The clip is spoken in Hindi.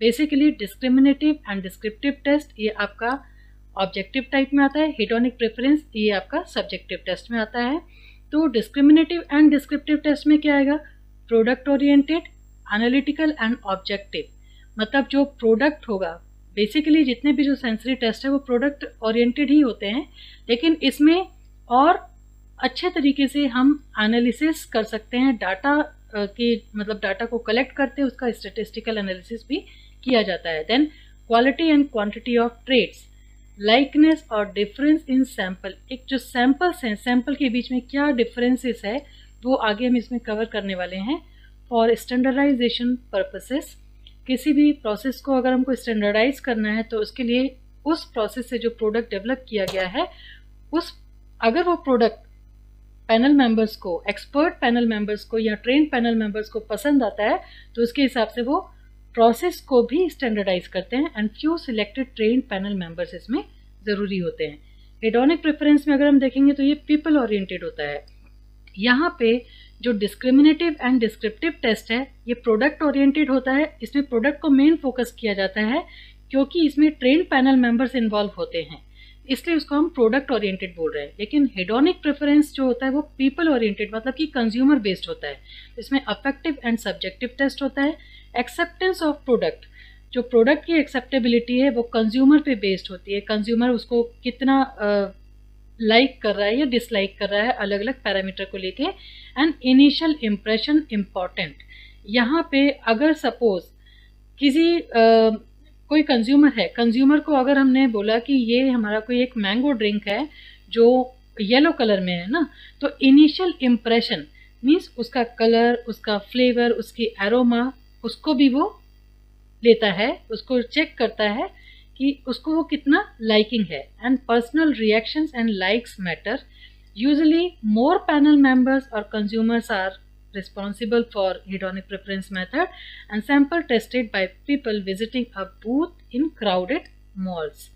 Basically discriminative and descriptive test ये आपका ऑब्जेक्टिव टाइप में आता है, हेडोनिक प्रेफरेंस ये आपका सब्जेक्टिव टेस्ट में आता है। तो डिस्क्रिमिनेटिव एंड डिस्क्रिप्टिव टेस्ट में क्या आएगा, product oriented, analytical and objective. मतलब जो प्रोडक्ट होगा, बेसिकली जितने भी जो सेंसरी टेस्ट है वो प्रोडक्ट ओरिएंटेड ही होते हैं, लेकिन इसमें और अच्छे तरीके से हम एनालिसिस कर सकते हैं डाटा की, मतलब डाटा को कलेक्ट करते हैं, उसका स्टैटिस्टिकल एनालिसिस भी किया जाता है। Then quality and quantity of traits, likeness और डिफरेंस इन सैम्पल। एक जो सैम्पल्स हैं, सैम्पल के बीच में क्या डिफरेंसेस है वो आगे हम इसमें कवर करने वाले हैं। फॉर स्टैंडर्डाइजेशन पर्पसेस, किसी भी प्रोसेस को अगर हमको स्टैंडर्डाइज करना है तो उसके लिए उस प्रोसेस से जो प्रोडक्ट डेवलप किया गया है, उस अगर वो प्रोडक्ट पैनल मेंबर्स को, एक्सपर्ट पैनल मेंबर्स को या ट्रेन्ड पैनल मेंबर्स को पसंद आता है तो उसके हिसाब से वो प्रोसेस को भी स्टैंडर्डाइज करते हैं। And few selected trained panel members इसमें ज़रूरी होते हैं। हेडोनिक प्रेफरेंस में अगर हम देखेंगे तो ये पीपल ओरिएंटेड होता है। यहाँ पे जो डिस्क्रिमिनेटिव एंड डिस्क्रिप्टिव टेस्ट है ये प्रोडक्ट ओरिएंटेड होता है। इसमें प्रोडक्ट को मेन फोकस किया जाता है क्योंकि इसमें ट्रेन्ड पैनल मेंबर्स इन्वॉल्व होते हैं, इसलिए उसको हम प्रोडक्ट ओरिएंटेड बोल रहे हैं। लेकिन हेडोनिक प्रेफरेंस जो होता है वो पीपल ओरिएंटेड, मतलब कि कंज्यूमर बेस्ड होता है। इसमें अफेक्टिव एंड सब्जेक्टिव टेस्ट होता है। एक्सेप्टेंस ऑफ प्रोडक्ट, जो प्रोडक्ट की एक्सेप्टेबिलिटी है वो कंज्यूमर पे बेस्ड होती है। कंज्यूमर उसको कितना लाइक कर रहा है या डिसलाइक कर रहा है, अलग अलग पैरामीटर को लेके। एंड इनिशियल इम्प्रेशन इम्पॉर्टेंट, यहाँ पे अगर सपोज किसी कोई कंज्यूमर है, कंज्यूमर को अगर हमने बोला कि ये हमारा कोई एक मैंगो ड्रिंक है जो येलो कलर में है ना, तो इनिशियल इम्प्रेशन मीन्स उसका कलर, उसका फ्लेवर, उसकी एरोमा, उसको भी वो लेता है, उसको चेक करता है कि उसको वो कितना लाइकिंग है। And personal reactions and likes matter, usually more panel members और consumers are responsible for hedonic preference method and sample tested by people visiting a booth in crowded malls.